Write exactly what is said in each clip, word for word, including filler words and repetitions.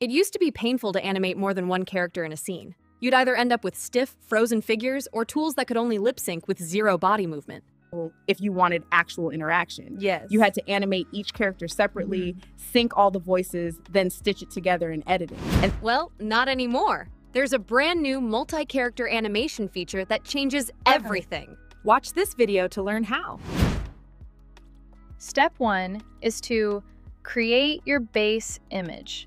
It used to be painful to animate more than one character in a scene. You'd either end up with stiff, frozen figures or tools that could only lip sync with zero body movement. If you wanted actual interaction. Yes. You had to animate each character separately, mm-hmm. sync all the voices, then stitch it together in editing. And well, not anymore. There's a brand new multi-character animation feature that changes everything. Watch this video to learn how. Step one is to create your base image.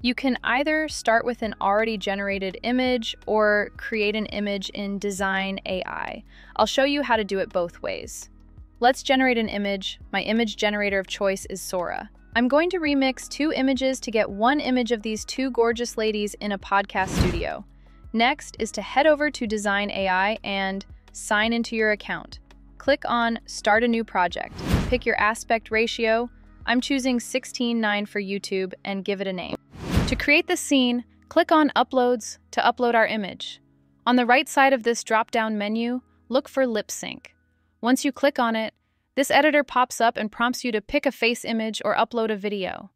You can either start with an already generated image or create an image in Design A I. I'll show you how to do it both ways. Let's generate an image. My image generator of choice is Sora. I'm going to remix two images to get one image of these two gorgeous ladies in a podcast studio. Next is to head over to Design A I and sign into your account. Click on Start a New Project. Pick your aspect ratio. I'm choosing sixteen nine for YouTube and give it a name. To create the scene, click on Uploads to upload our image. On the right side of this drop-down menu, look for Lip Sync. Once you click on it, this editor pops up and prompts you to pick a face image or upload a video.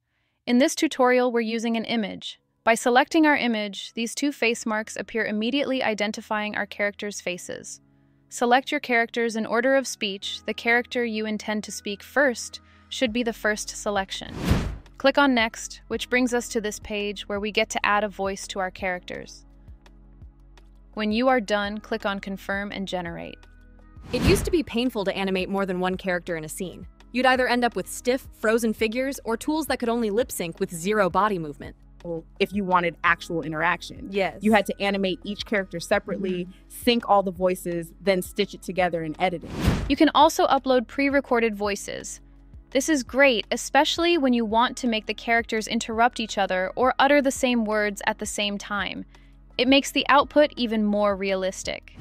In this tutorial, we're using an image. By selecting our image, these two face marks appear immediately identifying our characters' faces. Select your characters in order of speech. The character you intend to speak first should be the first selection. Click on Next, which brings us to this page where we get to add a voice to our characters. When you are done, click on Confirm and Generate. It used to be painful to animate more than one character in a scene. You'd either end up with stiff, frozen figures or tools that could only lip sync with zero body movement. If you wanted actual interaction. Yes. You had to animate each character separately, mm-hmm. sync all the voices, then stitch it together in editing. You can also upload pre-recorded voices. This is great, especially when you want to make the characters interrupt each other or utter the same words at the same time. It makes the output even more realistic.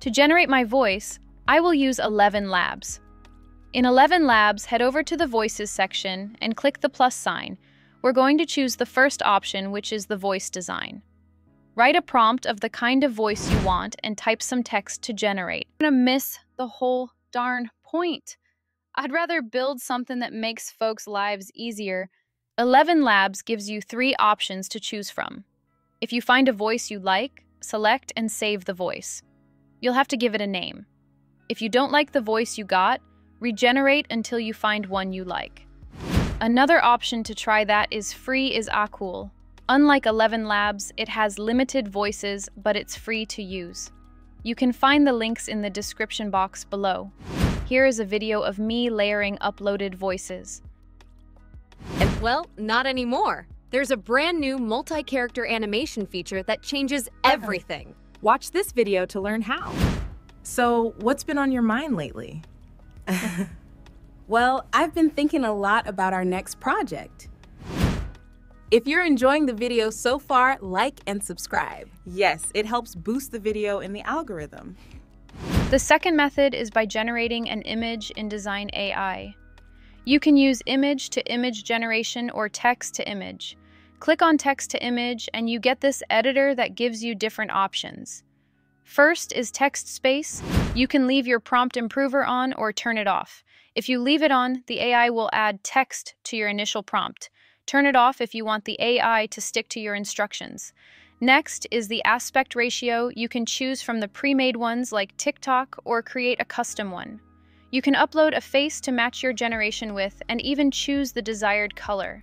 To generate my voice, I will use ElevenLabs. In ElevenLabs, head over to the Voices section and click the plus sign. We're going to choose the first option, which is the voice design. Write a prompt of the kind of voice you want and type some text to generate. I'm gonna miss the whole darn point. I'd rather build something that makes folks' lives easier. ElevenLabs gives you three options to choose from. If you find a voice you like, select and save the voice. You'll have to give it a name. If you don't like the voice you got, regenerate until you find one you like. Another option to try that is free is Akool. Unlike ElevenLabs, it has limited voices, but it's free to use. You can find the links in the description box below. Here is a video of me layering uploaded voices. And well, not anymore. There's a brand new multi-character animation feature that changes everything. Watch this video to learn how. So, what's been on your mind lately? Well, I've been thinking a lot about our next project. If you're enjoying the video so far, like and subscribe. Yes, it helps boost the video in the algorithm. The second method is by generating an image in Design A I. You can use image-to-image generation or text-to-image. Click on text-to-image and you get this editor that gives you different options. First is text space. You can leave your prompt improver on or turn it off. If you leave it on, the A I will add text to your initial prompt. Turn it off if you want the A I to stick to your instructions. Next is the aspect ratio. You can choose from the pre-made ones like TikTok or create a custom one. You can upload a face to match your generation with and even choose the desired color.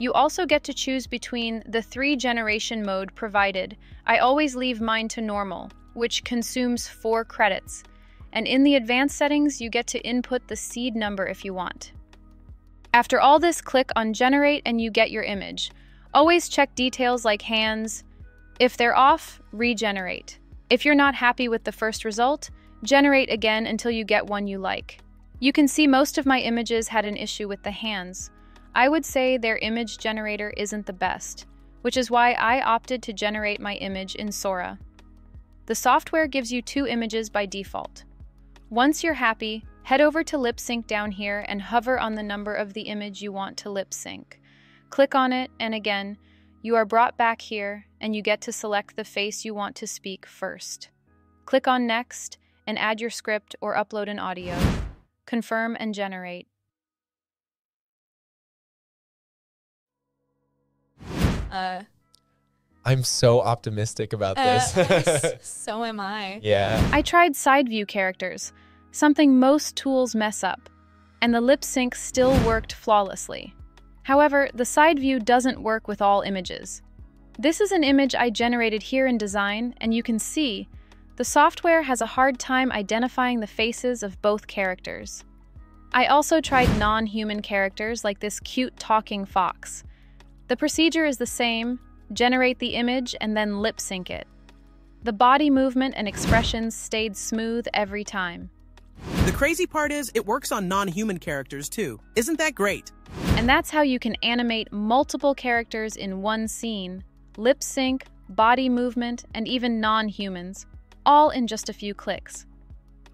You also get to choose between the three generation mode provided. I always leave mine to normal, which consumes four credits. And in the advanced settings, you get to input the seed number if you want. After all this, click on Generate and you get your image. Always check details like hands. If they're off, regenerate. If you're not happy with the first result, generate again until you get one you like. You can see most of my images had an issue with the hands. I would say their image generator isn't the best, which is why I opted to generate my image in Sora. The software gives you two images by default. Once you're happy, head over to Lip Sync down here and hover on the number of the image you want to lip sync. Click on it, and again, you are brought back here, and you get to select the face you want to speak first. Click on Next and add your script or upload an audio. Confirm and generate. Uh, I'm so optimistic about uh, this. So am I. Yeah. I tried side view characters, something most tools mess up, and the lip sync still worked flawlessly. However, the side view doesn't work with all images. This is an image I generated here in Design, and you can see the software has a hard time identifying the faces of both characters. I also tried non-human characters like this cute talking fox. The procedure is the same: generate the image and then lip sync it. The body movement and expressions stayed smooth every time. The crazy part is it works on non-human characters too. Isn't that great? And that's how you can animate multiple characters in one scene, lip sync, body movement, and even non-humans, all in just a few clicks.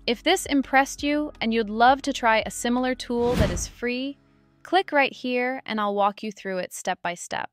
If this impressed you and you'd love to try a similar tool that is free, click right here and I'll walk you through it step by step.